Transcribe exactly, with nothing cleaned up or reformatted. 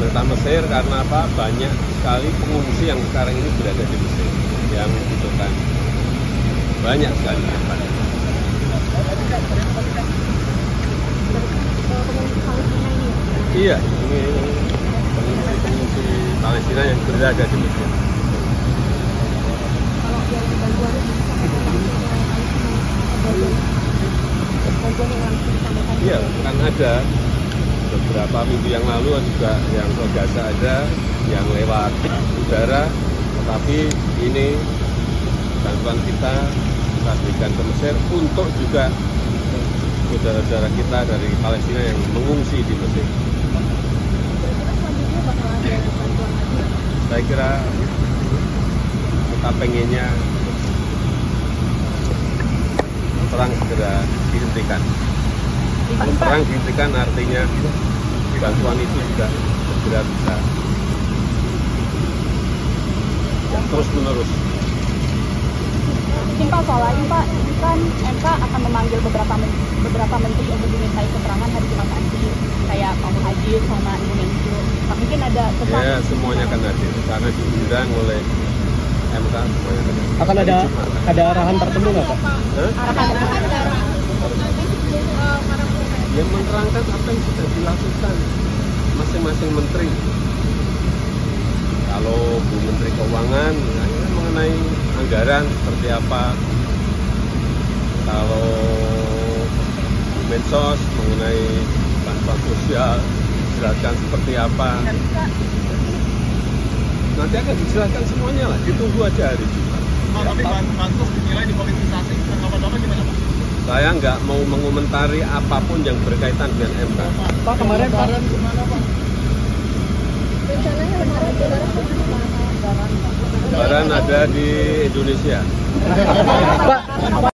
serta Mesir, karena apa? Banyak sekali pengungsi yang sekarang ini berada di Mesir yang dibutuhkan banyak sekali. Iya, ini pengungsi-pengungsi Palestina yang berada di Mesir. Iya, kan ada beberapa minggu yang lalu juga yang ke Gaza ada yang lewat udara, tetapi ini bantuan kita kita berikan ke Mesir untuk juga saudara-saudara kita dari Palestina yang mengungsi di Mesir. Saya kira kita pengennya perang segera dihentikan. Kalau perang dihentikan artinya bantuan itu juga segera bisa ya, terus menerus. Mungkin Pak, soalnya Pak, ini kan M K akan memanggil beberapa beberapa menteri untuk dimintai keterangan hari Jumat nanti, kayak Pak Muhajir sama Indonesia. Mungkin ada keterangan. Ya, semuanya akan hadir karena diundang oleh M K semuanya. Akan ada ada arahan tertentu nggak Pak? Arahan yang menerangkan apa yang sudah dilakukan masing-masing menteri. Kalau Bu Menteri Keuangan mengenai anggaran seperti apa, kalau Bu Mensos mengenai bantuan sosial dijelaskan seperti apa, nanti akan dijelaskan semuanya lah, ditunggu aja hari Jumat. Oh, tapi bansos dinilai dipolitisasi, apa-apa gimana Pak? Saya nggak mau mengomentari apapun yang berkaitan dengan M K. Pak, kemarin Pak, gimana Pak? Rencananya kemarin Lebaran ada di Indonesia. Pak,